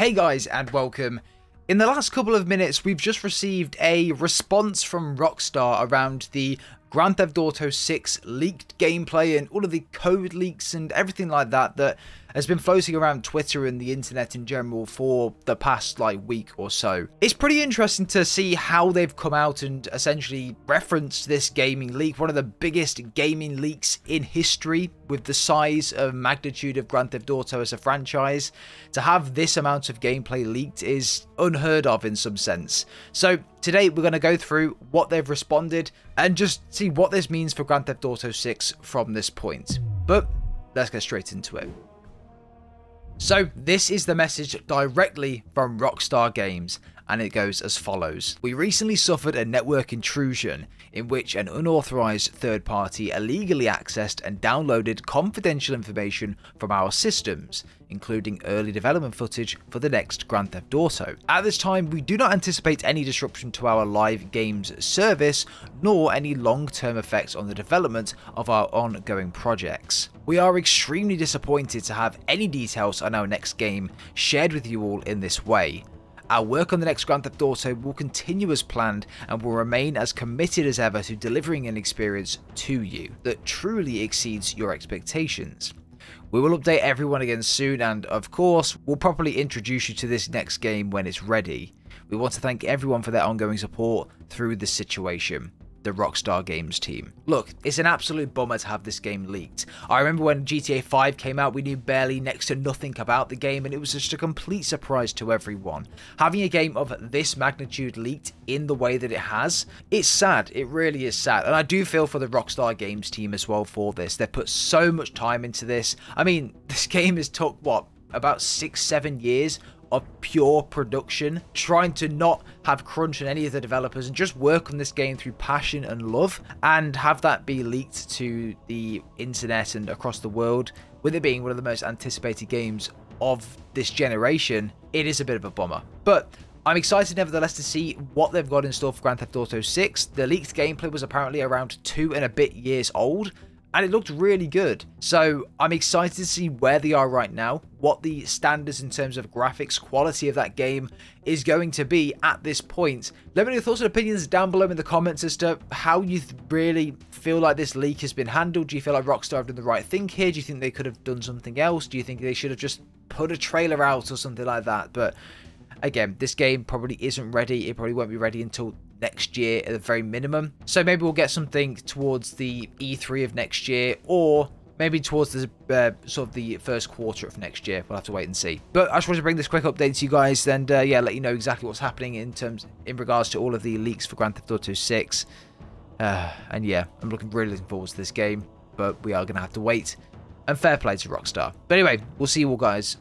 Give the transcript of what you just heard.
Hey guys, and welcome. In the last couple of minutes, we've just received a response from Rockstar around the Grand Theft Auto 6 leaked gameplay and all of the code leaks and everything like that that has been floating around Twitter and the internet in general for the past week or so. It's pretty interesting to see how they've come out and essentially referenced this gaming leak, one of the biggest gaming leaks in history with the size and magnitude of Grand Theft Auto as a franchise. To have this amount of gameplay leaked is unheard of in some sense. So today we're going to go through what they've responded and just see what this means for Grand Theft Auto 6 from this point. But let's get straight into it. So this is the message directly from Rockstar Games, and it goes as follows. We recently suffered a network intrusion in which an unauthorized third party illegally accessed and downloaded confidential information from our systems, including early development footage for the next Grand Theft Auto. At this time, we do not anticipate any disruption to our live games service, nor any long-term effects on the development of our ongoing projects. We are extremely disappointed to have any details on our next game shared with you all in this way. Our work on the next Grand Theft Auto will continue as planned and will remain as committed as ever to delivering an experience to you that truly exceeds your expectations. We will update everyone again soon and, of course, we'll properly introduce you to this next game when it's ready. We want to thank everyone for their ongoing support through this situation. The Rockstar Games team. Look, it's an absolute bummer to have this game leaked. I remember when GTA 5 came out, we knew barely next to nothing about the game and it was just a complete surprise to everyone. Having a game of this magnitude leaked in the way that it has, it's sad, it really is sad. And I do feel for the Rockstar Games team as well for this. They've put so much time into this. I mean, this game has took, what, about 6-7 years of pure production, trying to not have crunch on any of the developers and just work on this game through passion and love, and have that be leaked to the internet and across the world, with it being one of the most anticipated games of this generation. It is a bit of a bummer, but I'm excited nevertheless to see what they've got in store for Grand Theft Auto 6. The leaked gameplay was apparently around 2 and a bit years old, and it looked really good. So I'm excited to see where they are right now, what the standards in terms of graphics quality of that game is going to be at this point. Let me know your thoughts and opinions down below in the comments as to how you really feel like this leak has been handled. Do you feel like Rockstar have done the right thing here? Do you think they could have done something else? Do you think they should have just put a trailer out or something like that? But again, this game probably isn't ready. It probably won't be ready until next year at the very minimum. So maybe we'll get something towards the E3 of next year, or maybe towards the sort of the first quarter of next year. We'll have to wait and see. But I just wanted to bring this quick update to you guys and yeah, let you know exactly what's happening in regards to all of the leaks for Grand Theft Auto 6. And yeah, I'm really looking forward to this game, but we are going to have to wait. And fair play to Rockstar. But anyway, we'll see you all guys